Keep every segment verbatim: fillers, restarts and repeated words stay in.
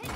えっ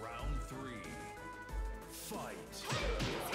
Round three, fight!